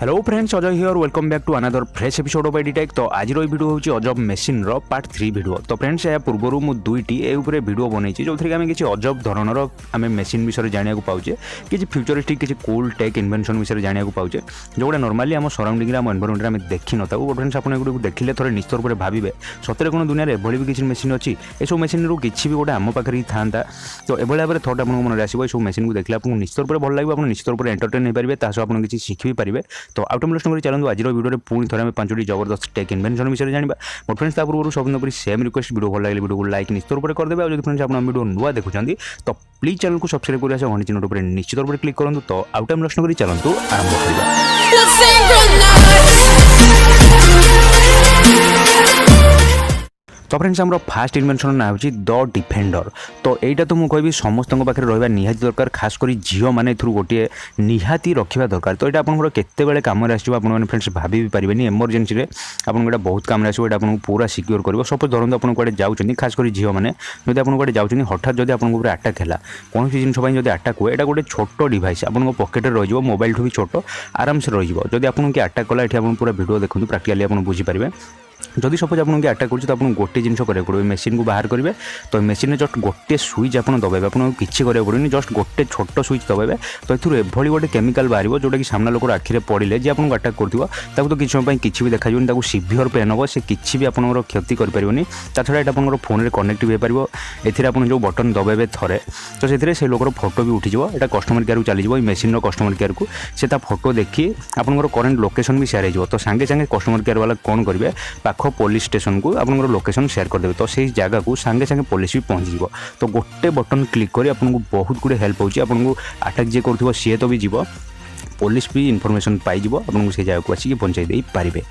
Hello friends Ajay here welcome back to another fresh episode of AD tech. तो आज video होची अजब machine रो पार्ट 3 भिडियो। तो फ्रेंड्स या पूर्व मु दुईटी ए ऊपर भिडियो बनैची जो थरे कि अजब धरणर आम मशीन विषय जाना पाचे कि फ्यूचरिस्टिक किसी कूल टेक इन्वेंशन विषय जाना पाचे जोटा नॉर्मली आम सराउंडिंग आम एनवायरमेंट में देखी ना। बट फ्रेंड्स आपको देखिले थोड़े निश्चित रूप से भावे सतरे कौन दुनिया एभली भी किसी मशीन अच्छी एसबू मशीन रू किसी भी गोटे आम पाखे ही था। तो एभली भाव में थोड़ा आपको मन आसो यू मशीन को देखिए आपको निश्चित रूप से भल लगे आप निश्चित रूप से एंटरटेन हो पारे तास आप किसी शिखी पारे। तो आउटमोस्ट कर चलो आज वीडियो पुणी थे पांचटी जबरदस्त टेक इन्वेंशन विषय जाना। बट फ्रेंड्स पूर्व सबूरी सेम रिक्वेस्ट वीडियो भल लगे वीडियो को लाइक निश्चित रूप से करदे। और जो फ्रेंड्स आप वीडियो नुआ देखुं तो प्लीज चैनल को सब्सक्राइब करें और घंटी नोट पर निश्चित रूप से क्लिक करूँ। तो आउटमोस्ट कर चलो आरंभ कर। तो फ्रेंड्स आम फास्ट इन्वेंशन ना होची द डिफेंडर। तो यही तो मुझे कहि समस्त पाखे रहा निहाती दरकार खास कर झील मैंने गोटे निहाती रखा दरकार। तो ये आपंकर केतबेले काम आसो आपने फ्रेंड्स भाभी भी पारे एमरजेंसी में आपको बहुत काम आसो ये आपको पूरा सिक्योर कर। सपोज धरत आप कड़े जाऊँगी खास कर झील मैंने जब आप कड़े जाऊँगी हठात जब आपको आटाक है कौन सी जिनपाई जब आटाक हुए गोटे छोट डिवाइस आपको पकेटे रही है मोबाइल ठूँ भी छोट आराम से रही है। जब आपको आटाक कला ये पूरा वीडियो देखते प्राक्टिकाली आप बुझीपारे। जदि सपोज आपको आटाक कर आपको गोटे जिन पड़े मेसीन को बाहर करेंगे। तो मेसीन में जस्ट गोटे स्विच आपड़ दबाइबे आपको किसी करा पड़े जस्ट गोटे छोट स्विच दबाइबे। तो ये एभली गोटे केमिकाल बाहर जोटा कि सामना लोकर आखिरे पड़े जी आपको आटाक करूँ तो किसी भी देखा जाऊन सीभियर पेन हम से किसी भी आपंकर क्षति करें। छाड़ा ये आपंकर फोन में कनेक्ट भी हो पार एथि आप जो बटन दबाइबे थे तो से लोकर फोटो भी उठीज यहाँ कस्टमर केयर को चलो मेसीन कस्टमर केयर को से फोटो देखिए आपंकर करेन्ट लोकेशन भी सेयार हो। तो सागे सागे कस्टमर केयर वाला कौन करेंगे पाख पुलिस स्टेशन को आपंकर लोकेशन सेयार करदे। तो से जगह को सांगे सांगे पुलिस भी पहुँची। तो गोटे बटन क्लिक कर आपको बहुत गुड़े हेल्प होची आपको आटाक जे कर सी तो भी जीव पुलिस भी इनफॉरमेशन पाई आपको से जगह को आसिक पहुँचाई दे पारे।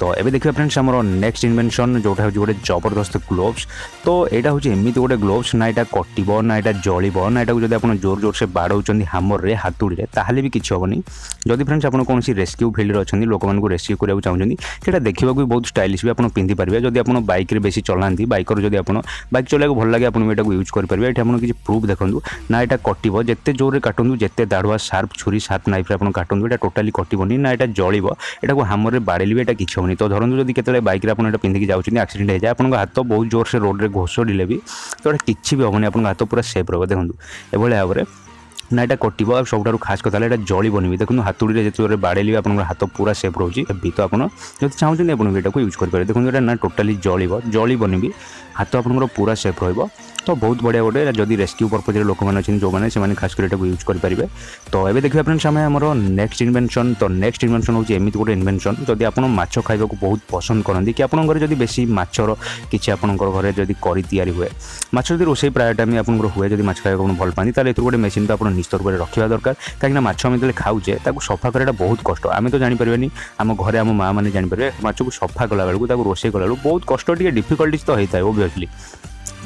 तो ये देखिए फ्रेंड्स हमरो नेक्स्ट इन्वेंशन जोटा हो गोटे जबरदस्त ग्लोव्स। तो यहाँ हूँ एमती गोटे ग्लोव्स ना यहाँ कटिब ना यहाँ जल्ब ना यहाँ जब आप जोर जोर से बाड़ौन हामर में हातुड़ी ताहले भी किसी हेनी। जदि फ्रेंड्स आप कौन रेस्क्यू फील्ड में अच्छा लोक मूँ रेस्क्यू कराया चाहूँगी से देखा भी बहुत स्टाइलिश भी आप पिंधि पारे। जब आप बाइक बेस चलाती बाइकर जब आप बाइक चलाक भल लगे आपको यूज करेंगे। ये आपको किसी प्रूफ देखूँ ना यहाँ कटिब जिते जोर में काटू जिते दाढ़ुआ शार्प छुरी शार्प नाइफ आप काटू ये टोटाली कटोनी ना यहाँ जल्ब यहाँ हामर में बाड़े भी किसी होनी। तो धरतु जब के बाइक आपड़ा पिंधिकी जाऊँगी आक्सीडेट हो जाए आपको हाथ बहुत जोर से रोड में घोषड़े भी तो यहाँ किसी भी हेनी आपको हाथ पूरा सेफ रहा। देखो एभली भाव में ना यहाँ कटिब आ सब खास कथा यहाँ जल्बन भी देखो हातुड़ी जितने जोर बाड़े आप हाथ पूरा सेफ रोचे। तो आप जो चाहते आपको यहाँ यूज करेंगे देखो यहाँ ना टोटाली जल्ब जल्बन भी हाथ आपंकर पूरा सेफ रहा। तो बहुत बढ़िया गोटे जब रेस्क्यू पर्पज लोक अच्छे जो मैंने खास कर यूज करेंगे। तो ये देखिए फ्रेंड्स आम नेक्स्ट इन्वेंशन। तो नेक्स्ट इन्वेंशन होती एमती गोटे इन्वेंशन जब आप माछ खाइबा को बहुत पसंद करती कि आपंकर जब बेसी माछर किसी आपंकर घर जब करी तैयारी हुए माछ जब रोसई प्राय टाइम आपंकर हुए जब माछ खाइबा को भल पाती ताले गोटे मेसीन तो आप निश्चित रूप से रखा दरकार कहीं माछ आम जो खाऊे ताकू सफा कराया बहुत कष्ट आम तो जापरियानी आम घर आम माँ मैंने जापरेंगे माछ को सफा कला बेलू रोसई कला बहुत कष्ट डिफिकल्ट तो होता है ओब्वियसली।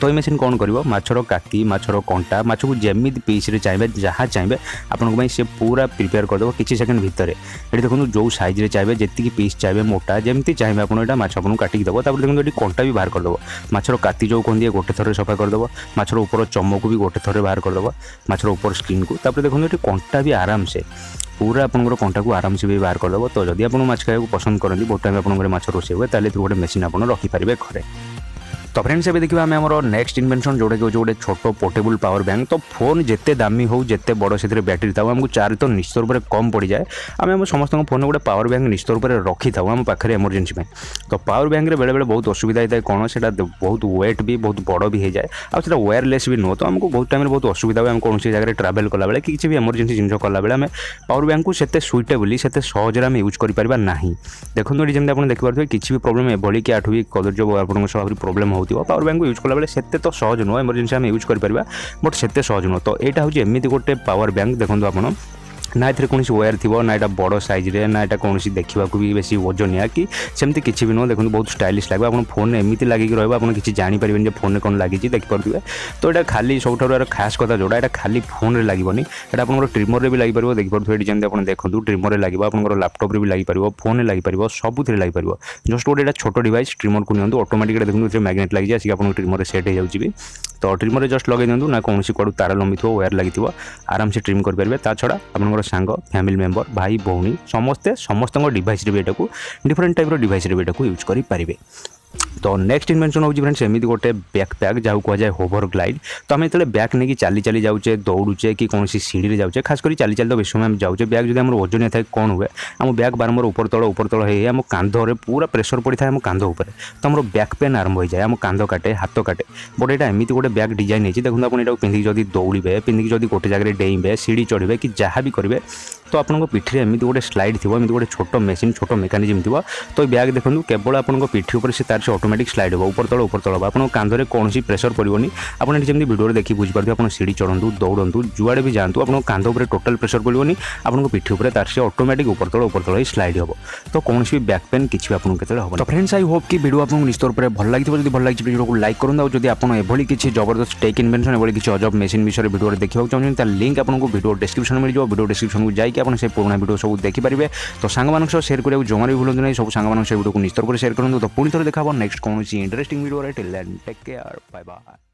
तो ये मशीन कौन करिवो माछर काती माछर कंटा माछ को जेमिद पीस रे चाहिए जहाँ चाहिए आपंक से पूरा प्रिपेयर करदेव किसी सेकेंड भितर। ये देखो जो साइज रे चाहिए जी पीस चाहिए मोटा जमी चाहिए आपको काटिक देव। तापर देखो ये कंटा भी बाहर करदेव माछर काती जो कहते हैं गोटे थर सफा करदेव माछर ऊपर चमक को भी गोटे थर बाहर करदेव माछर ऊपर स्किन को। तापर देखो ये कंटा भी आराम से पूरा आपंकर कंटा को आराम से भी बाहर करदेव। तो जब आप माछ खाया पसंद करती बहुत टाइम आपंकर माछ रोसे हुए ताले गोटे मेसीन आप रखिपारे घरे। तो फ्रेंड्स ये देखिए आम नेक्स्ट इन्वेंशन जोटा कि गोटे छोटो पोर्टेबल पावर बैंक। तो फोन जिते दामी हो जिते बड़ से बैटेरी था आमको चार्ज तो निश्चित रूप से कम पड़ जाए आम समस्त फोन में गोटे पावर बैंक निश्चित रूप से रखी था आम पाखे एमरजेंसी में। तो पावर बैंक बेले बेले बहुत असुविधा होता है कौन से बहुत वेट भी बहुत बड़ भी हो जाए आउटा वायरलेस भी नुह। तो आमको बहुत टाइम बहुत असुविधा हुए आम कौन से जगह ट्रावेल कला बेले किसी भी एमरजेंसी जिन कला बेले आम पावर बैंक को सेते सुइटेबली सेते सहजरे आम यूज करें ना। देखो ये जमी आप देखिए किसी भी प्रोब्लेम एभली कि आठ भी कदर्ज आपको आगे प्रोब्लेम हो पावर बैंक को यूज कला बेले सेते तो सहज नुह एमरजेंसी आम यूज करें बट सेते सहज नुह। तो यहाँ हूँ एमती गोटे पावर बैंक देखो आप ना ये कौन वेयर थी ना यहाँ बड़ सैज्रे ना यहाँ कौन देखा भी बेस ओजनिया कि सेमती किसी भी नुह। देखो बहुत स्टाइलिश लगे आप फोन एमती लगे रहा आप किसी जापरेंगे फोन में कौन लगी देखिपे। तो यहाँ खाली सब खास कथा जोड़ा यहाँ खाली फोन में लगभग ये आपको ट्रिमर में भी लगे देखिए जमी आप देखो ट्रिमर में लगे आपको लैपटॉप में भी लगे फोन में लगे सबुति लगे जस्ट गोटे छोट डिवाइस ट्रिमर को नियंतु ऑटोमेटिक देखते मैग्नेट लगी आसिक आपको ट्रिमर में सेट हो जाऊँगी। तो ट्रिमर में जस्ट लगे दिखाँ ना कौन कड़ू तार लंबी थोड़ा वेयर लगी आराम से ट्रिम करेंगे। छड़ा आप सांग फैमिली मेम्बर भाई भौणी समस्ते समस्त डिवाइस भी यहाँ डिफरेंट टाइप डिवाइस भी यहाँ यूज करेंगे। तो नेक्स्ट इन्वेंशन हो फ्रेंड्स एमती गोटे बैकपैक जहाँ कहुए होवर ग्लाइड। तो आम जो बैग नहीं चली जाऊे दौड़े कि कौन सीढ़ी जाऊे खास कर चली तो बेस समय जाऊे बैग जो आम ओजनिया था कौन हुए आम बैग बारंबार ऊपर तल है आम कांधे पूरा प्रेसर पड़ी था आम कांध उपर तो आम बैक पेन आरंभ हो जाए आम कांध काटे हाथ काटे। बट यहाँ एमती गोटे बैग डिजाइन होती देखो आपड़ यहाँ पिंधिक जब दौड़े पिंधिक जब गोटे जगह डेइबे सीढ़ी चढ़े कि जहाँ भी करेंगे तो आपको पिठी एमती गोटे स्लाइड थी एमती गोटे छोट मेसीन छोट मेकानिजम थी। तो बैग देखो केवल आपको पिठी उपर से तार ऑटोमेटिक स्लाइड हो ऊपर तल हो आपको कांधे कौन प्रेसर पड़ोनी आपड़ी जमी भिडियो देखिए बुझीपुर आप सीढ़ी चढ़ू दौड़ू जुआड़े भी जातु आपको कांध उपर टोटाल प्रेसर पड़ोनी आपको पिठी उपर तार से ऑटोमेटिक ऊपर तल ही स्लाइड हो। तो कौन भी बैक पेन किसी भी आपको केतले हो। तो फ्रेंड्स आई होप कि वीडियो आपको निश्चित रूप से भल लगी जब भल लगी वीडियो को लाइक करूँ और जब आपको एभली किसी जबरदस्त टेक इन्वेंशन एभली किसी अजब मेसीन विषय वीडियो देखा चाहते हैं लिंक आपको वीडियो डिस्क्रिप्शन मिल जाए वीडियो डिस्क्रिप्शन को जाइए आप पुराना वीडियो सब देखिपारे। तो सांग सेयर करेंगे जमा भी भूलु ना सब सांग वीडियो को निश्चित रूप से सेयर करूँ। तो पुणी थोड़े देखा नेक्स्ट कौन interesting video take care bye bye.